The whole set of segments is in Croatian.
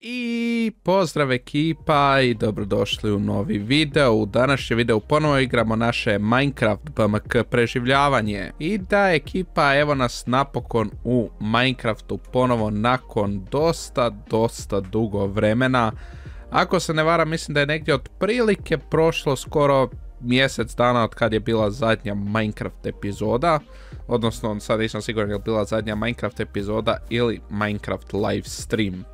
I pozdrav ekipa i dobrodošli u novi video. U današnjem videu ponovo igramo naše Minecraft BMK preživljavanje. I da ekipa, evo nas napokon u Minecraftu ponovo nakon dosta dugo vremena. Ako se ne varam, mislim da je negdje otprilike prošlo skoro mjesec dana od kad je bila zadnja Minecraft epizoda. Odnosno, sad nisam siguran je li bila zadnja Minecraft epizoda ili Minecraft live stream.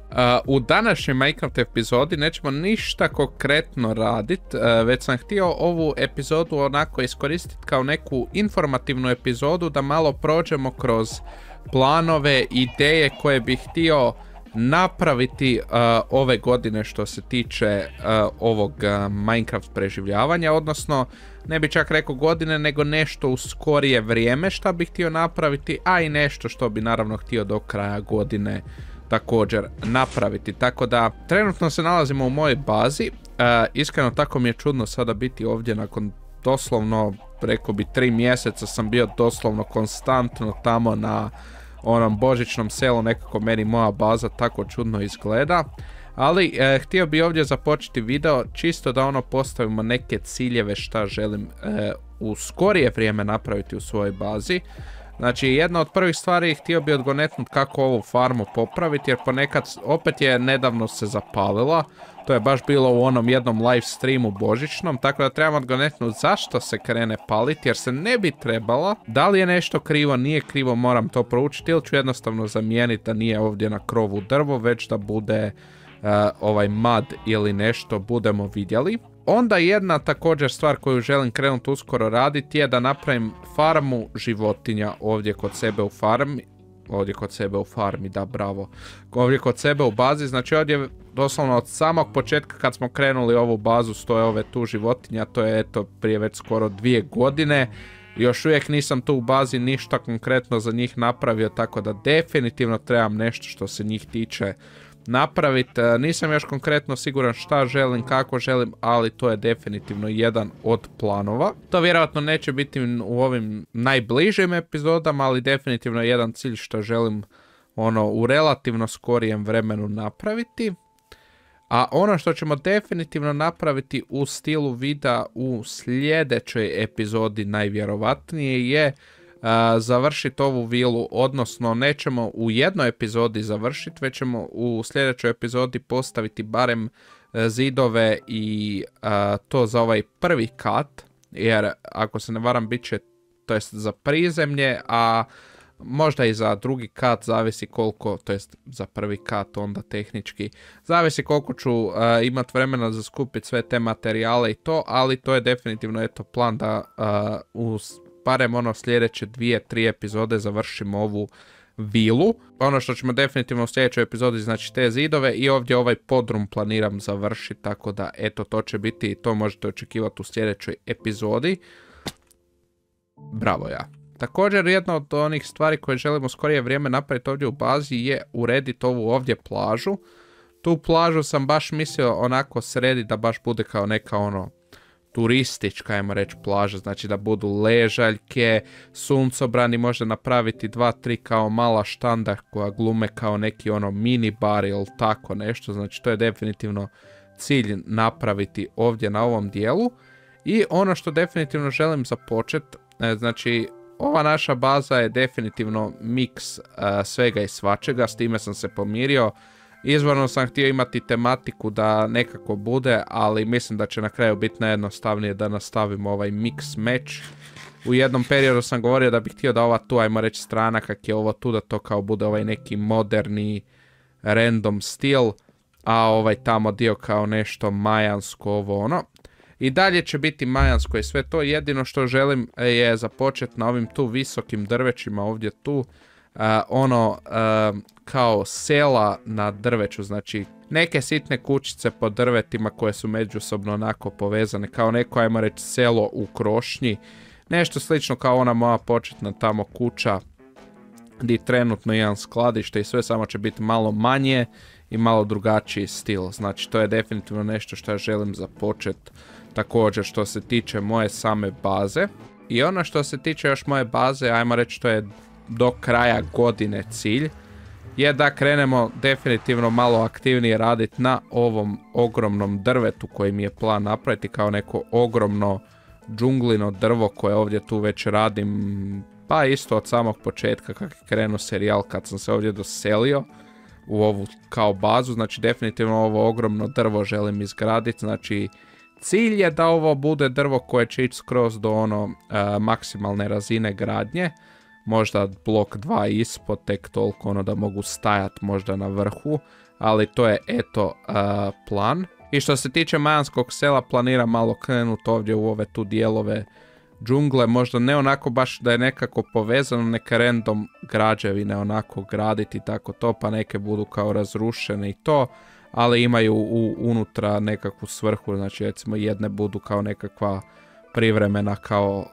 U današnjoj Minecraft epizodi nećemo ništa konkretno raditi, već sam htio ovu epizodu onako iskoristiti kao neku informativnu epizodu da malo prođemo kroz planove, ideje koje bih htio napraviti ove godine što se tiče ovog Minecraft preživljavanja, odnosno ne bi čak rekao godine, nego nešto u skorije vrijeme što bih htio napraviti, a i nešto što bi naravno htio do kraja godine također napraviti. Tako da trenutno se nalazimo u mojoj bazi, iskreno tako mi je čudno sada biti ovdje nakon doslovno, rekao bi 3 mjeseca sam bio doslovno konstantno tamo na onom božićnom selu, nekako meni moja baza tako čudno izgleda. Ali htio bi ovdje započeti video čisto da ono postavimo neke ciljeve šta želim u skorije vrijeme napraviti u svojoj bazi. Znači, jedna od prvih stvari htio bi odgonetnuti kako ovu farmu popraviti, jer ponekad opet je nedavno se zapalila. To je baš bilo u onom jednom live streamu božićnom, tako da trebamo odgonetnuti zašto se krene paliti, jer se ne bi trebala. Da li je nešto krivo, nije krivo, moram to proučiti, ili ću jednostavno zamijeniti da nije ovdje na krovu drvo, već da bude ovaj mad ili nešto, budemo vidjeli. Onda jedna također stvar koju želim krenuti uskoro raditi je da napravim farmu životinja ovdje kod sebe u farmi. Ovdje kod sebe u farmi, da, bravo. Ovdje kod sebe u bazi, znači ovdje doslovno od samog početka kad smo krenuli ovu bazu stoje ove tu životinja, to je eto prije već skoro 2 godine. Još uvijek nisam tu u bazi ništa konkretno za njih napravio, tako da definitivno trebam nešto što se njih tiče napraviti. Nisam još konkretno siguran šta želim, kako želim, ali to je definitivno jedan od planova. To vjerojatno neće biti u ovim najbližim epizodama, ali definitivno je jedan cilj što želim ono u relativno skorijem vremenu napraviti. A ono što ćemo definitivno napraviti u stilu videa u sljedećoj epizodi najvjerojatnije je završiti ovu vilu, odnosno nećemo u jednoj epizodi završiti, već ćemo u sljedećoj epizodi postaviti barem zidove i to za ovaj prvi kat, jer ako se ne varam bit će, to jest za prizemlje, a možda i za drugi kat, zavisi koliko, to jest za prvi kat onda tehnički, zavisi koliko ću imati vremena za skupiti sve te materijale i to, ali to je definitivno eto plan da barem ono sljedeće 2-3 epizode završimo ovu vilu. Ono što ćemo definitivno u sljedećoj epizodi, znači te zidove, i ovdje ovaj podrum planiram završiti, tako da eto to će biti i to možete očekivati u sljedećoj epizodi. Bravo ja. Također jedna od onih stvari koje želimo skorije vrijeme napraviti ovdje u bazi je urediti ovu ovdje plažu. Tu plažu sam baš mislio onako srediti da baš bude kao neka ono turistička, ajmo reći, plaža, znači da budu ležaljke, suncobrani, možda napraviti 2-3 kao mala štanda koja glume kao neki ono mini bar ili tako nešto, znači to je definitivno cilj napraviti ovdje na ovom dijelu. I ono što definitivno želim započeti, znači ova naša baza je definitivno miks svega i svačega, s time sam se pomirio. Izvorno sam htio imati tematiku da nekako bude, ali mislim da će na kraju biti najjednostavnije da nastavimo ovaj mix match. U jednom periodu sam govorio da bih htio da ova tu, ajmo reći strana kak je ovo tu, da to kao bude ovaj neki moderni random stil, a ovaj tamo dio kao nešto majansko, ovo ono. I dalje će biti majansko i sve to, jedino što želim je započeti na ovim tu visokim drvećima ovdje tu. Kao sela na drveću, znači neke sitne kućice po drvetima koje su međusobno onako povezane, kao neko, ajmo reći, selo u krošnji, nešto slično kao ona moja početna tamo kuća gdje trenutno imam skladište i sve, samo će biti malo manje i malo drugačiji stil. Znači to je definitivno nešto što ja želim započeti također što se tiče moje same baze. I ono što se tiče još moje baze, ajmo reći, to je do kraja godine cilj, je da krenemo definitivno malo aktivnije raditi na ovom ogromnom drvetu koji mi je plan napraviti kao neko ogromno džunglino drvo koje ovdje tu već radim, pa isto od samog početka kako je krenuo serijal kad sam se ovdje doselio u ovu kao bazu. Znači definitivno ovo ogromno drvo želim izgraditi, znači cilj je da ovo bude drvo koje će ići skroz do ono maksimalne razine gradnje. Možda blok 2 ispod, tek toliko ono da mogu stajati možda na vrhu, ali to je eto plan. I što se tiče Majanskog sela, planiram malo krenuti ovdje u ove tu dijelove džungle, možda ne onako baš da je nekako povezano, neke random građevine onako graditi tako to, pa neke budu kao razrušene i to, ali imaju unutra nekakvu svrhu, znači recimo jedne budu kao nekakva privremena kao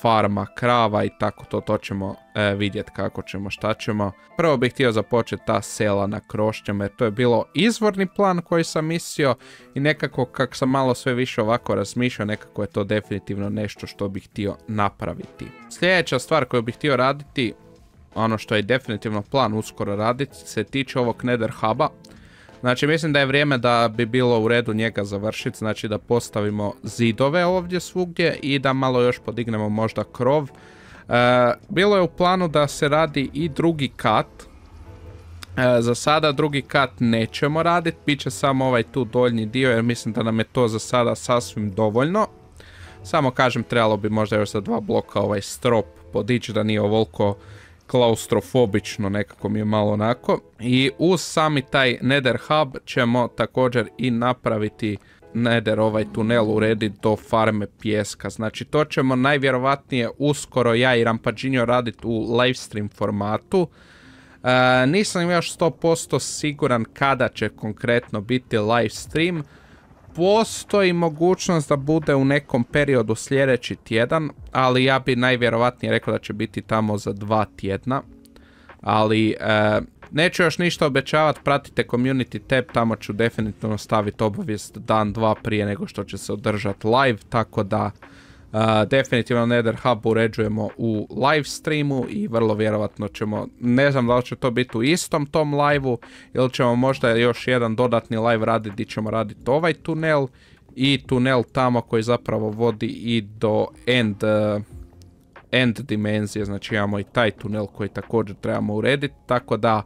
farma krava i tako to, to ćemo vidjeti kako ćemo, šta ćemo. Prvo bih htio započeti ta sela na krošnjama jer to je bilo izvorni plan koji sam mislio i nekako kak sam malo sve više ovako razmišljao, nekako je to definitivno nešto što bih htio napraviti. Sljedeća stvar koju bih htio raditi, ono što je definitivno plan uskoro raditi, se tiče ovog Nether Huba. Znači mislim da je vrijeme da bi bilo u redu njega završiti, znači da postavimo zidove ovdje svugdje i da malo još podignemo možda krov. Bilo je u planu da se radi i drugi kat, za sada drugi kat nećemo raditi, bit će samo ovaj tu donji dio jer mislim da nam je to za sada sasvim dovoljno. Samo kažem, trebalo bi možda još za 2 bloka ovaj strop podići da nije ovoliko klaustrofobično, nekako mi je malo onako. I uz sami taj Nether Hub ćemo također i napraviti Nether ovaj tunel urediti do farme pijeska. Znači to ćemo najvjerovatnije uskoro ja i Rampaginjo raditi u livestream formatu. Nisam još 100% siguran kada će konkretno biti livestream. Postoji mogućnost da bude u nekom periodu sljedeći tjedan, ali ja bi najvjerovatnije rekao da će biti tamo za 2 tjedna. Ali neću još ništa obećavati, pratite community tab, tamo ću definitivno staviti obavijest dan, 2 prije nego što će se održati live, tako da definitivno Nether Hub uređujemo u live streamu i vrlo vjerovatno ćemo, ne znam da li će to biti u istom tom live-u ili ćemo možda još jedan dodatni live raditi gdje ćemo raditi ovaj tunel i tunel tamo koji zapravo vodi i do end dimenzije, znači imamo i taj tunel koji također trebamo urediti, tako da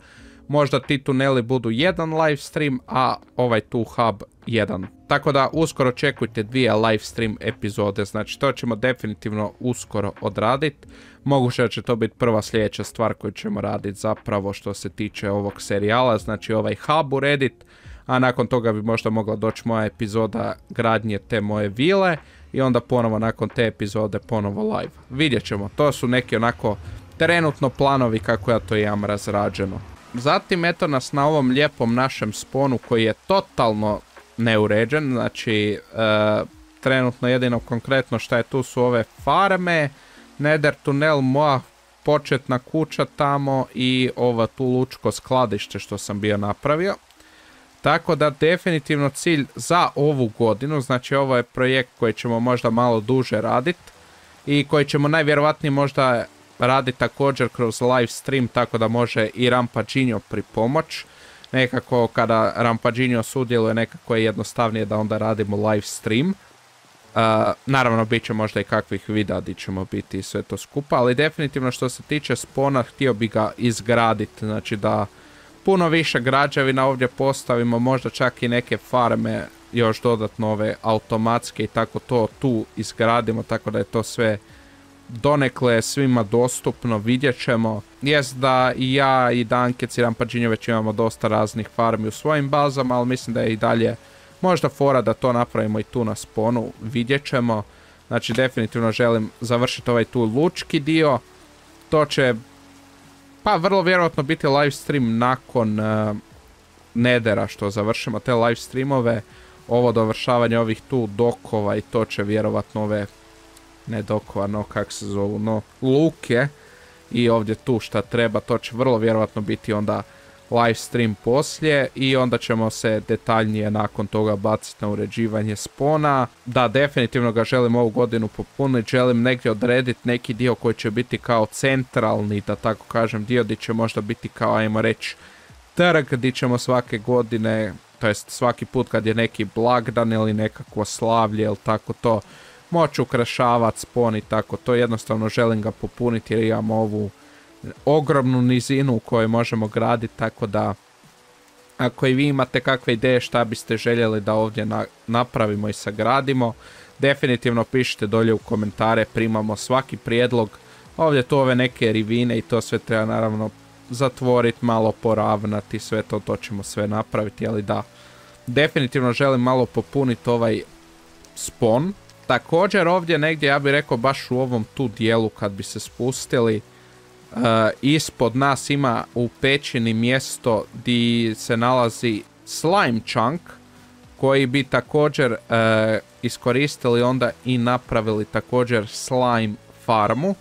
možda ti tuneli budu jedan live stream, a ovaj tu hub jedan. Tako da uskoro očekujte 2 live stream epizode, znači to ćemo definitivno uskoro odraditi. Moguće da će to biti prva sljedeća stvar koju ćemo raditi zapravo što se tiče ovog serijala, znači ovaj hub urediti, a nakon toga bi možda mogla doći moja epizoda gradnje te moje vile i onda ponovo nakon te epizode ponovo live. Vidjet ćemo, to su neki onako trenutno planovi kako ja to imam razrađeno. Zatim eto nas na ovom lijepom našem sponu koji je totalno neuređen, znači trenutno jedino konkretno šta je tu su ove farme, Nether tunel, moja početna kuća tamo i ovo tu lučko skladište što sam bio napravio. Tako da definitivno cilj za ovu godinu, znači ovo je projekt koji ćemo možda malo duže raditi i koji ćemo najvjerovatnije možda raditi također kroz live stream, tako da može i Rampaginjo pripomoć. Nekako kada Rampaginjo sudjeluje nekako je jednostavnije da onda radimo live stream. Naravno bit će možda i kakvih videa gdje ćemo biti i sve to skupa, ali definitivno što se tiče spona htio bi ga izgraditi, znači da puno više građevina ovdje postavimo, možda čak i neke farme još dodatno ove automatske i tako to tu izgradimo, tako da je to sve donekle je svima dostupno, vidjet ćemo. Jest da i ja i Dankec i Rampaginjo već imamo dosta raznih farmi u svojim bazama, ali mislim da je i dalje možda fora da to napravimo i tu na sponu, vidjet ćemo. Znači definitivno želim završiti ovaj tu lučki dio, to će pa vrlo vjerojatno biti live stream nakon Nethera što završimo te live streamove, ovo dovršavanje ovih tu dokova i to će vjerojatno ove ne dokova, no kak se zovu, no luke i ovdje tu šta treba, to će vrlo vjerojatno biti onda live stream poslije i onda ćemo se detaljnije nakon toga baciti na uređivanje spona. Da, definitivno ga želim ovu godinu popuniti, želim negdje odrediti neki dio koji će biti kao centralni, da tako kažem, dio gdje će možda biti kao, ajmo reći, trg gdje ćemo svake godine, to jest svaki put kad je neki blagdan ili nekakvo slavlje ili tako to, moći ukrašavati spon i tako to. Jednostavno želim ga popuniti jer imamo ovu ogromnu nizinu u kojoj možemo graditi, tako da ako i vi imate kakve ideje šta biste željeli da ovdje napravimo i sagradimo, definitivno pišite dolje u komentare, primamo svaki prijedlog. Ovdje tu ove neke rivine i to sve treba naravno zatvoriti, malo poravnati, sve to, to ćemo sve napraviti, ali da, definitivno želim malo popuniti ovaj spon. Također ovdje negdje, ja bih rekao baš u ovom tu dijelu kad bi se spustili, ispod nas ima u pećini mjesto gdje se nalazi Slime Chunk, koji bi također iskoristili onda i napravili također slime farmu.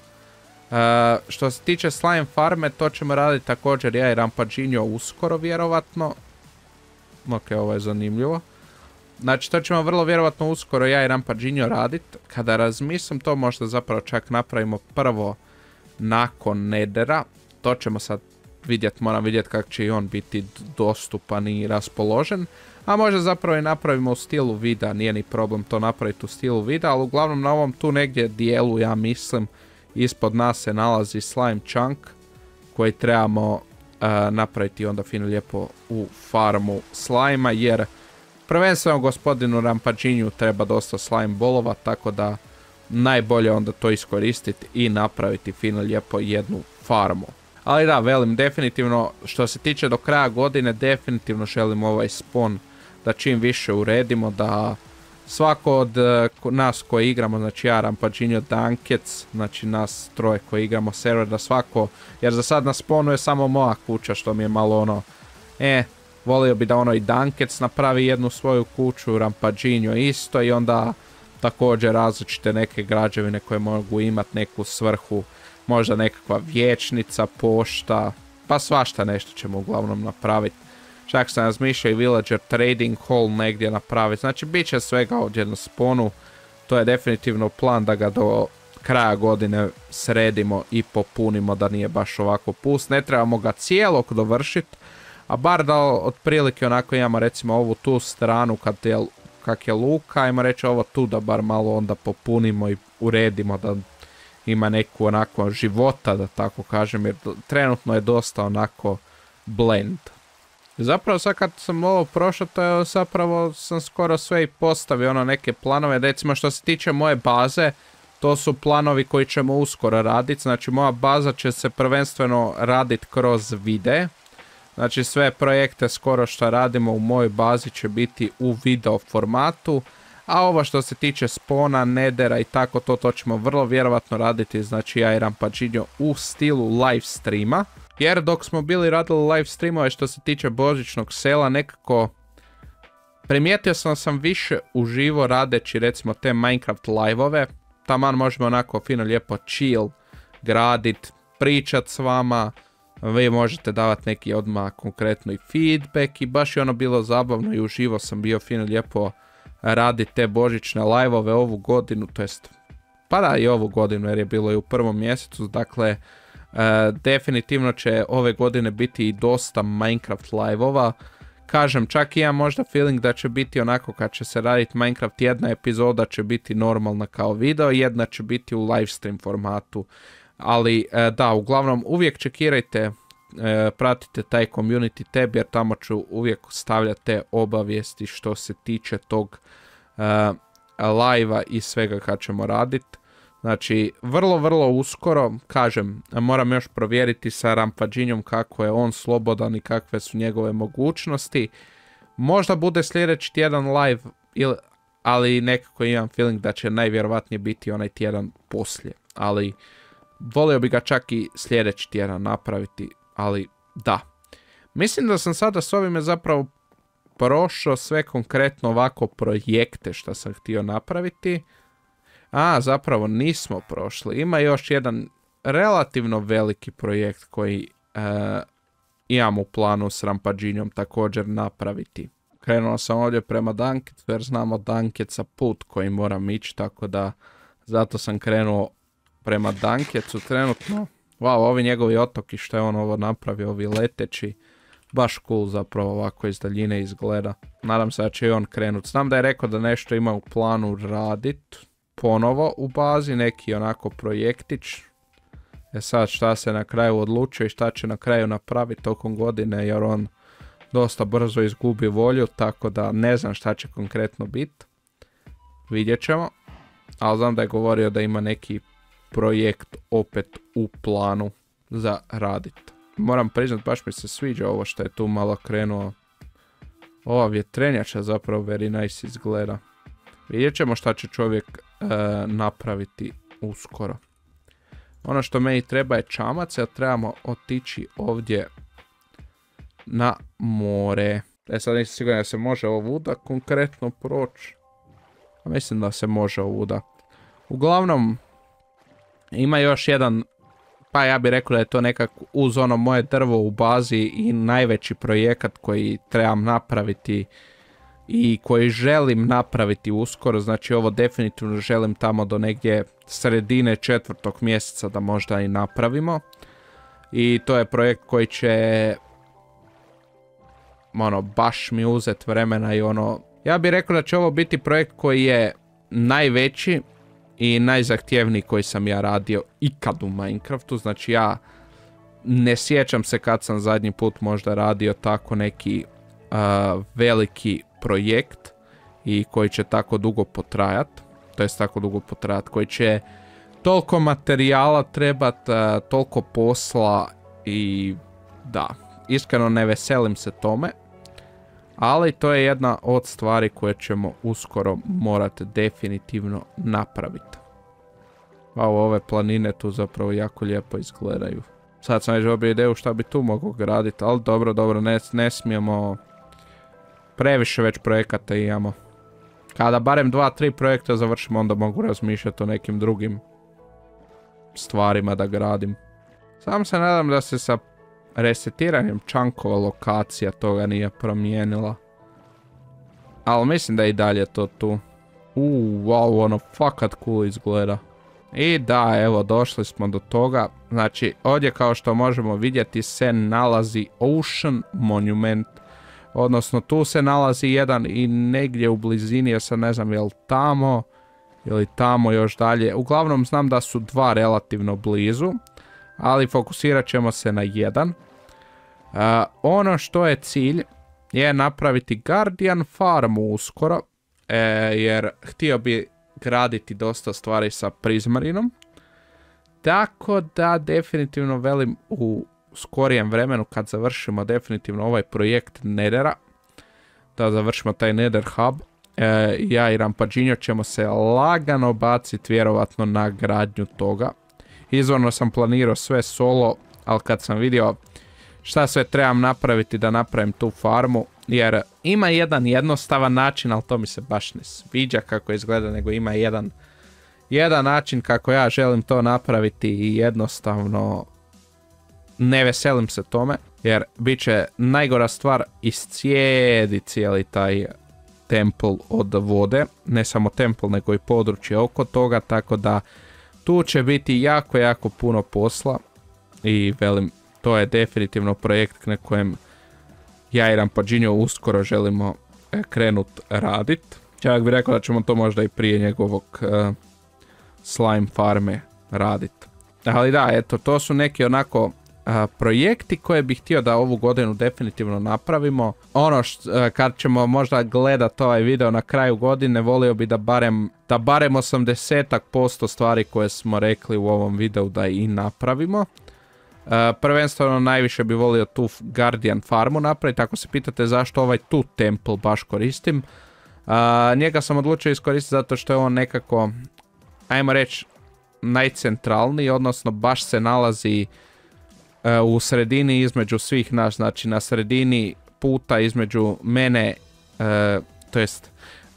Što se tiče slime farme, to ćemo raditi također ja i Rampaginjo uskoro vjerovatno. Ok, ovo je zanimljivo. Znači to ćemo vrlo vjerovatno uskoro ja i Rampaginjo raditi. Kada razmislim to, možda zapravo čak napravimo prvo nakon Nedera. To ćemo sad vidjeti, moram vidjeti kako će i on biti dostupan i raspoložen. A možda zapravo i napravimo u stilu vida, nije ni problem to napraviti u stilu vida, ali uglavnom na ovom tu negdje dijelu, ja mislim, ispod nas se nalazi Slime Chunk koji trebamo napraviti onda fino lijepo u farmu slajma, jer prvenstveno gospodinu Rampaginju treba dosta slime bolova, tako da najbolje onda to iskoristiti i napraviti fino lijepo jednu farmu. Ali da, velim, definitivno što se tiče do kraja godine, definitivno želim ovaj spawn da čim više uredimo, da svako od nas koji igramo, znači ja, Rampaginjo, Dankec, znači nas troje koji igramo server, da svako, jer za sad na spawnu je samo moja kuća, što mi je malo ono, volio bi da ono i Dankec napravi jednu svoju kuću, Rampaginjo isto, i onda također različite neke građevine koje mogu imati neku svrhu, možda nekakva vječnica, pošta, pa svašta nešto ćemo uglavnom napraviti. Čak sam razmišljao i villager trading hall negdje napraviti. Znači bit će svega ovdje na sponu. To je definitivno plan da ga do kraja godine sredimo i popunimo, da nije baš ovako pust. Ne trebamo ga cijelog dovršiti, a bar da otprilike onako imamo recimo ovu tu stranu kad je, kak je luka, ajmo reći ovo tu da bar malo onda popunimo i uredimo da ima neku onako života, da tako kažem, jer trenutno je dosta onako blend. Zapravo sad kad sam ovo prošao, to je zapravo sam skoro sve i postavio, ono neke planove. Recimo što se tiče moje baze, to su planovi koji ćemo uskoro raditi. Znači moja baza će se prvenstveno raditi kroz vide. Znači sve projekte skoro što radimo u mojoj bazi će biti u video formatu. A ovo što se tiče spona, nedera i tako to, to ćemo vrlo vjerovatno raditi, znači ja i Rampaginjo, u stilu live streama. Jer dok smo bili radili live streamove što se tiče božićnog sela, nekako primijetio sam više uživo radeći recimo te Minecraft live-ove. Taman možemo onako fino lijepo chill gradit, pričat s vama, vi možete davati neki odmah konkretno i feedback, i baš je ono bilo zabavno i uživo sam bio fino lijepo raditi te božićne live-ove ovu godinu, to jest pa da i ovu godinu jer je bilo i u prvom mjesecu, dakle definitivno će ove godine biti i dosta Minecraft live-ova. Kažem, čak i ja možda feeling da će biti onako kad će se raditi Minecraft, jedna epizoda će biti normalna kao video, jedna će biti u live stream formatu. Ali da, uglavnom uvijek čekirajte, pratite taj community tab jer tamo ću uvijek stavljati te obavijesti što se tiče tog live-a i svega kad ćemo raditi. Znači, vrlo, vrlo uskoro, kažem, moram još provjeriti sa Rampaginjom kako je on slobodan i kakve su njegove mogućnosti. Možda bude sljedeći tjedan live, ali nekako imam feeling da će najvjerovatnije biti onaj tjedan poslije. Ali volio bi ga čak i sljedeći tjedan napraviti, ali da. Mislim da sam sada s ovime zapravo prošao sve konkretno ovako projekte što sam htio napraviti. A, zapravo nismo prošli. Ima još jedan relativno veliki projekt koji imam u planu s Rampaginjom također napraviti. Krenuo sam ovdje prema Dankec, jer znamo Dankeca put koji moram ići, tako da zato sam krenuo prema Dankecu trenutno. Wow, ovi njegovi otoki što je on ovo napravio, ovi leteći. baš cool zapravo ovako iz daljine izgleda. Nadam se da će i on krenut. Znam da je rekao da nešto ima u planu radit ponovo u bazi, neki onako projektić. E sad šta se na kraju odlučio i šta će na kraju napraviti tokom godine, jer on dosta brzo izgubi volju, tako da ne znam šta će konkretno biti. Vidjet ćemo. Ali znam da je govorio da ima neki projekt opet u planu za radit. Moram priznat, baš mi se sviđa ovo što je tu malo krenuo. Ova vjetrenjača zapravo very nice izgleda. Vidjet ćemo šta će čovjek napraviti uskoro. Ono što meni treba je čamac, jer trebamo otići ovdje na more. E sad nisam siguran da se može ovuda konkretno proći. Mislim da se može ovuda. Uglavnom, ima još jedan, pa ja bih rekao da je to nekako uz ono moje drvo u bazi i najveći projekat koji trebam napraviti i koji želim napraviti uskoro. Znači ovo definitivno želim tamo do negdje sredine 4. mjeseca da možda i napravimo. I to je projekt koji će ono baš mi uzet vremena i ono, ja bih rekao da će ovo biti projekt koji je najveći i najzahtjevniji koji sam ja radio ikad u Minecraftu. Znači ja ne sjećam se kad sam zadnji put možda radio tako neki veliki projekt i koji će tako dugo potrajat, to jest tako dugo potrajat, koji će toliko materijala trebat, toliko posla i da, iskreno ne veselim se tome. Ali to je jedna od stvari koje ćemo uskoro morati definitivno napraviti. Wow, ove planine tu zapravo jako lijepo izgledaju. Sad sam već dobio ideju šta bi tu mogao graditi, ali dobro, dobro, ne smijemo, previše već projekata imamo. Kada barem 2-3 projekta završimo, onda mogu razmišljati o nekim drugim stvarima da gradim. Sam se nadam da se sa resetiranjem čankova lokacija toga nije promijenila. Ali mislim da je i dalje to tu. Wow, ono fakat cool izgleda. I da, evo, došli smo do toga. Znači, ovdje kao što možemo vidjeti se nalazi Ocean Monument. Odnosno, tu se nalazi jedan i negdje u blizini, ja sad ne znam je li tamo ili tamo još dalje. Uglavnom znam da su dva relativno blizu, ali fokusirat ćemo se na jedan. Ono što je cilj je napraviti Guardian farmu uskoro, jer htio bi graditi dosta stvari sa prizmarinom. Tako da definitivno velim u skorijem vremenu kad završimo definitivno ovaj projekt Nethera, da završimo taj Nether Hub, ja i Rampaginjo ćemo se lagano baciti vjerovatno na gradnju toga. Izvorno sam planirao sve solo, ali kad sam vidio šta sve trebam napraviti da napravim tu farmu, jer ima jedan jednostavan način, ali to mi se baš ne sviđa kako izgleda, nego ima jedan način kako ja želim to napraviti i jednostavno ne veselim se tome, jer bit će najgora stvar iscijedi cijeli taj templ od vode, ne samo templ nego i područje oko toga, tako da tu će biti jako, jako puno posla i velim, to je definitivno projekt na kojem ja i Rampaginjo uskoro želimo krenut radit. Čak bih rekao da ćemo to možda i prije njegovog slime farme radit. Ali da, eto, to su neki onako projekti koje bih htio da ovu godinu definitivno napravimo. Ono kad ćemo možda gledati ovaj video na kraju godine, volio bi da barem 80% stvari koje smo rekli u ovom videu da i napravimo. Prvenstveno najviše bi volio tu Guardian farmu napraviti. Ako se pitate zašto ovaj tu templ baš koristim, njega sam odlučio iskoristiti zato što je on nekako, ajmo reći, najcentralniji, odnosno baš se nalazi u sredini između svih nas, znači na sredini puta između mene, to jest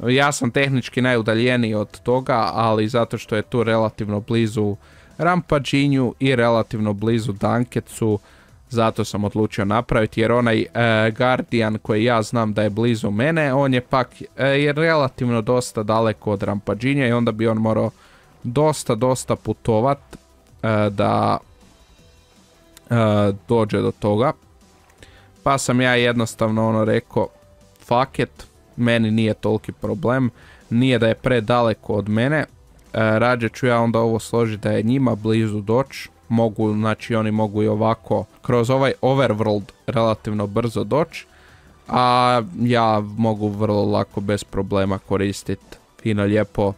ja sam tehnički najudaljeniji od toga, ali zato što je tu relativno blizu Rampaginju i relativno blizu Dankecu, zato sam odlučio napraviti, jer onaj Guardian koji ja znam da je blizu mene, on je pak relativno dosta daleko od Rampaginja i onda bi on morao dosta putovat da dođe do toga. Pa sam ja jednostavno ono rekao, fuck it, meni nije toliki problem, nije da je predaleko od mene, rađe ću ja onda ovo složiti da je njima blizu doći, mogu, znači oni mogu i ovako kroz ovaj overworld relativno brzo doći, a ja mogu vrlo lako bez problema koristiti fino lijepo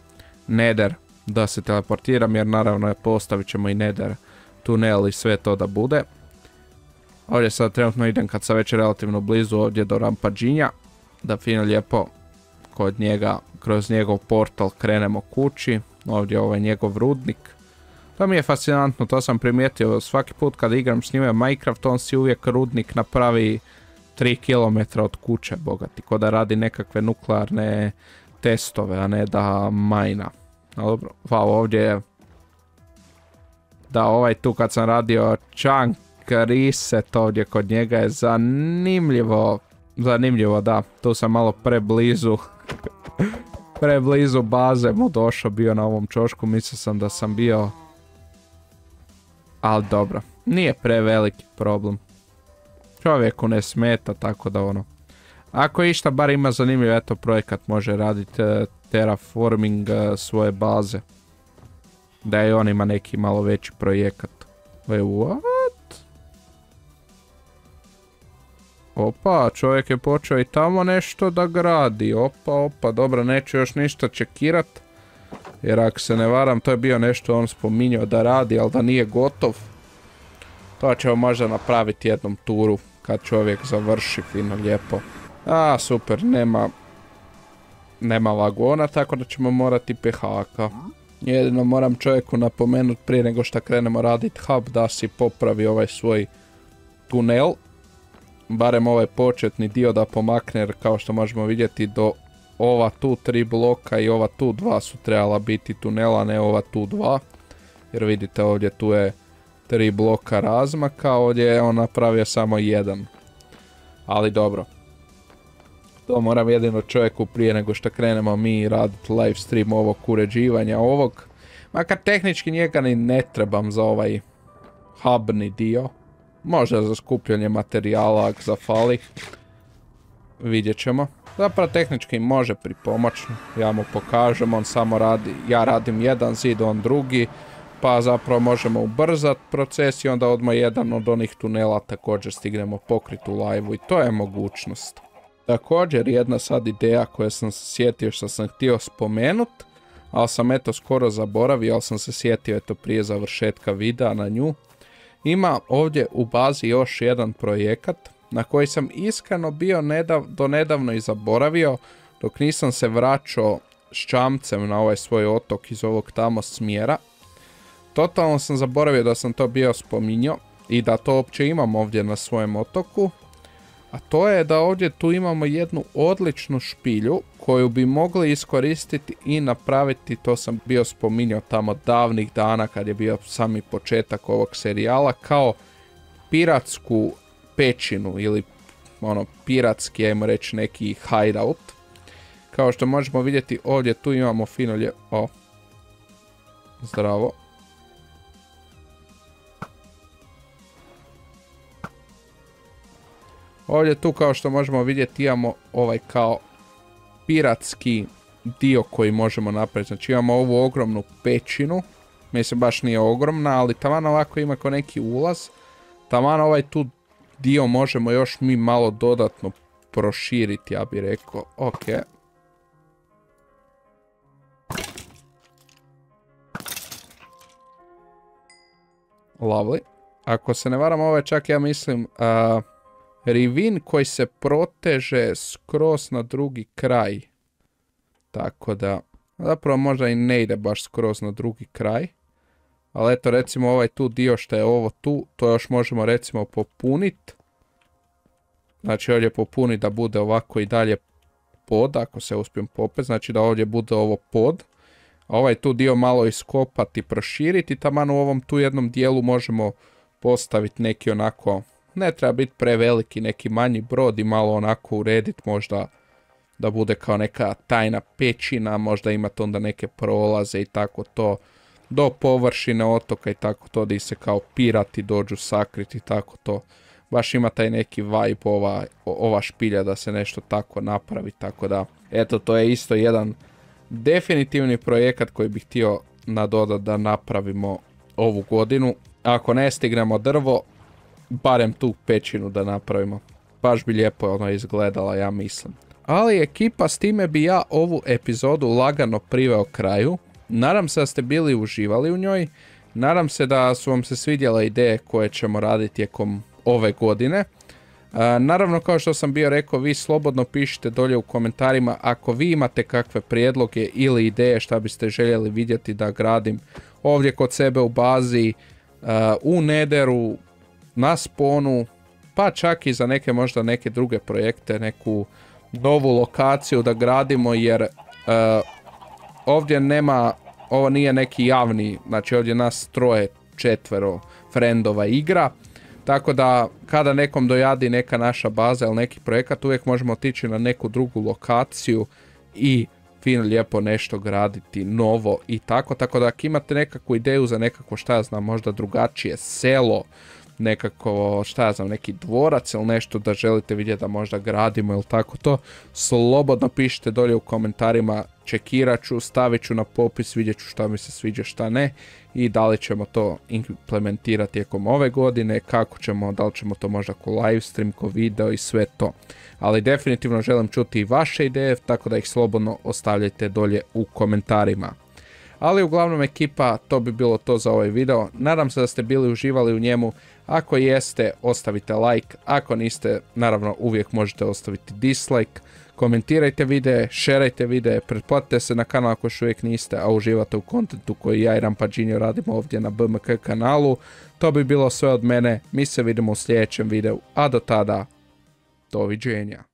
Nether da se teleportiram, jer naravno postavit ćemo i Nether tunel i sve to da bude. Ovdje sad trenutno idem kad sam već relativno blizu ovdje do Rampaginja, da fino lijepo kod njega, kroz njegov portal krenemo kući, ovdje je ovaj njegov rudnik. To mi je fascinantno, to sam primijetio, svaki put kad igram s njime Minecraft, on si uvijek rudnik napravi 3 km od kuće, bogati, ko da radi nekakve nuklearne testove, a ne da majna. No dobro, wow, ovdje je, da ovaj tu kad sam radio Chunk reset ovdje kod njega je zanimljivo, zanimljivo da, tu sam malo preblizu, preblizu baze mu došao bio na ovom čošku, mislio sam da sam bio, ali dobro, nije preveliki problem. Čovjeku ne smeta, tako da ono, ako išta bar ima zanimljiv, eto projekat može raditi terraforming svoje baze. Da i on ima neki malo veći projekat. Wait, what? Opa, čovjek je počeo i tamo nešto da gradi. Opa, opa, dobro, neću još ništa čekirat. Jer ako se ne varam, to je bio nešto on spominjao da radi, ali da nije gotov. To ćemo možda napraviti jednom turu, kad čovjek završi fino lijepo. A, super, nema vagona, tako da ćemo morati PHK-a. Jedino moram čovjeku napomenuti prije nego što krenemo raditi hub da si popravi ovaj svoj tunel. Barem ovaj početni dio da pomakne, jer kao što možemo vidjeti do ova tu 3 bloka i ova tu 2 su trebala biti tunela, ne ova tu 2. Jer vidite ovdje tu je 3 bloka razmaka, ovdje je on napravio samo 1. Ali dobro. To moram jedino čovjeku prije nego što krenemo mi raditi livestream ovog uređivanja ovog. Makar tehnički njega ni ne trebam za ovaj hubni dio. Možda za skupljanje materijala ako zafali. Vidjet ćemo. Zapravo tehnički može pripomoćno. Ja mu pokažem, on samo radi, ja radim jedan zid, on drugi. Pa zapravo možemo ubrzati proces i onda odmah jedan od onih tunela također stignemo pokriti u live-u i to je mogućnost. Također jedna sad ideja koju sam se sjetio što sam htio spomenut, ali sam eto skoro zaboravio, ali sam se sjetio eto prije završetka videa na nju. Ima ovdje u bazi još jedan projekat na koji sam iskreno bio donedavno i zaboravio dok nisam se vraćao s čamcem na ovaj svoj otok iz ovog tamo smjera. Totalno sam zaboravio da sam to bio spominjao i da to uopće imam ovdje na svojem otoku. A to je da ovdje tu imamo jednu odličnu špilju koju bi mogli iskoristiti i napraviti, to sam bio spominjao tamo davnih dana kad je bio sami početak ovog serijala, kao piratsku pećinu ili ono piratski, ajmo reći, neki hideout. Kao što možemo vidjeti ovdje tu imamo finolje, o, zdravo. Ovdje tu kao što možemo vidjeti imamo ovaj kao piratski dio koji možemo napraviti. Znači imamo ovu ogromnu pećinu. Mislim baš nije ogromna, ali taman ovako ima kao neki ulaz. Taman ovaj tu dio možemo još mi malo dodatno proširiti, ja bih rekao. Ok. Lovely. Ako se ne varam ovo je čak ja mislim... Rivin koji se proteže skroz na drugi kraj. Tako da, zapravo možda i ne ide baš skroz na drugi kraj. Ali eto recimo ovaj tu dio što je ovo tu, to još možemo recimo popuniti. Znači ovdje popuniti da bude ovako i dalje pod, ako se uspijem popet, znači da ovdje bude ovo pod. A ovaj tu dio malo iskopati, proširiti, taman u ovom tu jednom dijelu možemo postaviti neki onako... Ne treba biti preveliki, neki manji brod i malo onako urediti možda da bude kao neka tajna pećina, možda imati onda neke prolaze i tako to do površine otoka i tako to gdje se kao pirati dođu sakriti i tako to. baš ima taj neki vibe ova špilja da se nešto tako napravi, tako da eto, to je isto jedan definitivni projekat koji bih htio nadodat da napravimo ovu godinu. Ako ne stignemo drvo, barem tu pećinu da napravimo. Baš bi lijepo je ono izgledala, ja mislim. Ali ekipa, s time bi ja ovu epizodu lagano priveo kraju. Nadam se da ste bili uživali u njoj. Nadam se da su vam se svidjela ideje koje ćemo raditi tijekom ove godine. Naravno, kao što sam bio rekao, vi slobodno pišite dolje u komentarima ako vi imate kakve prijedloge ili ideje šta biste željeli vidjeti da gradim ovdje kod sebe u bazi, u Netheru, na sponu, pa čak i za neke možda neke druge projekte, neku novu lokaciju da gradimo, jer ovdje nema, ovo nije neki javni, znači ovdje nas troje, četvero frendova igra, tako da kada nekom dojadi neka naša baza ili neki projekat, uvijek možemo otići na neku drugu lokaciju i fino lijepo nešto graditi novo i tako. Tako da ako imate nekakvu ideju za nekako, šta ja znam, možda drugačije selo, nekako, šta ja znam, neki dvorac ili nešto da želite vidjeti da možda gradimo ili tako to, slobodno pišite dolje u komentarima, čekirat ću, stavit ću na popis, vidjet ću šta mi se sviđa, šta ne i da li ćemo to implementirati tijekom ove godine, kako ćemo, da li ćemo to možda ko livestream, ko video i sve to. Ali definitivno želim čuti i vaše ideje, tako da ih slobodno ostavljajte dolje u komentarima. Ali uglavnom ekipa, to bi bilo to za ovaj video. Nadam se da ste bili uživali u njemu. Ako jeste, ostavite like. Ako niste, naravno uvijek možete ostaviti dislike. Komentirajte videe, šerajte videe, pretplatite se na kanal ako još uvijek niste, a uživate u kontentu koji ja i Rampaginjo radimo ovdje na BMK kanalu. To bi bilo sve od mene. Mi se vidimo u sljedećem videu, a do tada, doviđenja.